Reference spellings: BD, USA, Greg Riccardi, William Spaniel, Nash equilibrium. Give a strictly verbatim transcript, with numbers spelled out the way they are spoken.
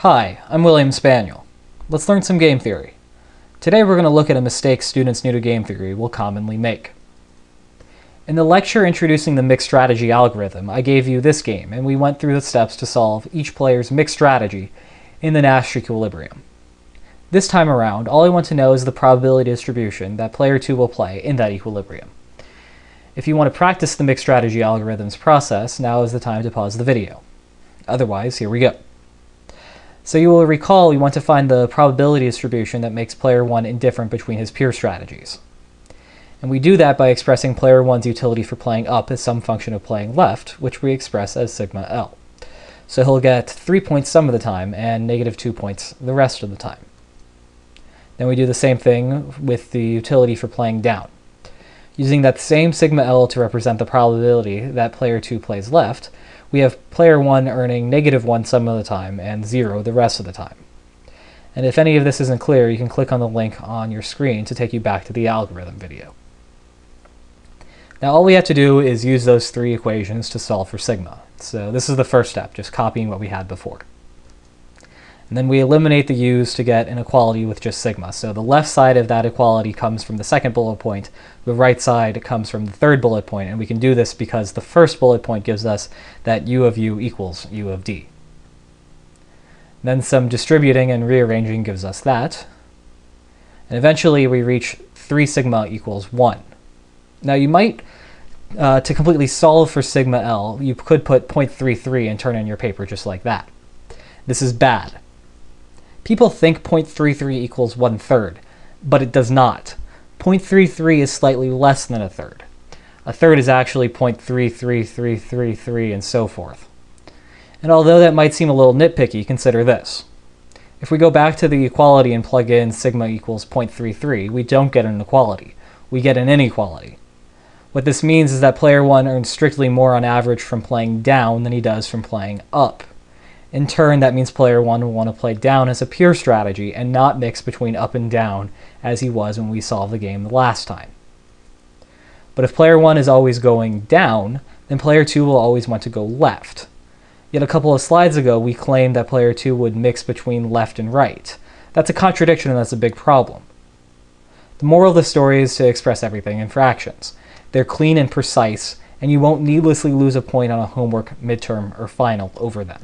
Hi, I'm William Spaniel. Let's learn some game theory. Today we're going to look at a mistake students new to game theory will commonly make. In the lecture introducing the mixed strategy algorithm, I gave you this game, and we went through the steps to solve each player's mixed strategy in the Nash equilibrium. This time around, all I want to know is the probability distribution that player two will play in that equilibrium. If you want to practice the mixed strategy algorithm's process, now is the time to pause the video. Otherwise, here we go. So you will recall we want to find the probability distribution that makes player one indifferent between his peer strategies. And we do that by expressing player one's utility for playing up as some function of playing left, which we express as sigma L. So he'll get three points some of the time and negative two points the rest of the time. Then we do the same thing with the utility for playing down, using that same sigma L to represent the probability that player two plays left. We have player one earning negative one some of the time and zero the rest of the time. And if any of this isn't clear, you can click on the link on your screen to take you back to the algorithm video. Now all we have to do is use those three equations to solve for sigma. So this is the first step, just copying what we had before. And then we eliminate the u's to get an equality with just sigma. So the left side of that equality comes from the second bullet point, the right side comes from the third bullet point, and we can do this because the first bullet point gives us that u of u equals u of d. And then some distributing and rearranging gives us that. And eventually we reach three sigma equals one. Now you might, uh, to completely solve for sigma L, you could put zero point three three and turn in your paper just like that. This is bad. People think zero point three three equals one-third, but it does not. zero point three three is slightly less than a third. A third is actually zero point three three three three three and so forth. And although that might seem a little nitpicky, consider this. If we go back to the equality and plug in sigma equals zero point three three, we don't get an equality. We get an inequality. What this means is that player one earns strictly more on average from playing down than he does from playing up. In turn, that means player one will want to play down as a pure strategy and not mix between up and down as he was when we solved the game the last time. But if player one is always going down, then player two will always want to go left. Yet a couple of slides ago, we claimed that player two would mix between left and right. That's a contradiction, and that's a big problem. The moral of the story is to express everything in fractions. They're clean and precise, and you won't needlessly lose a point on a homework, midterm, or final over them.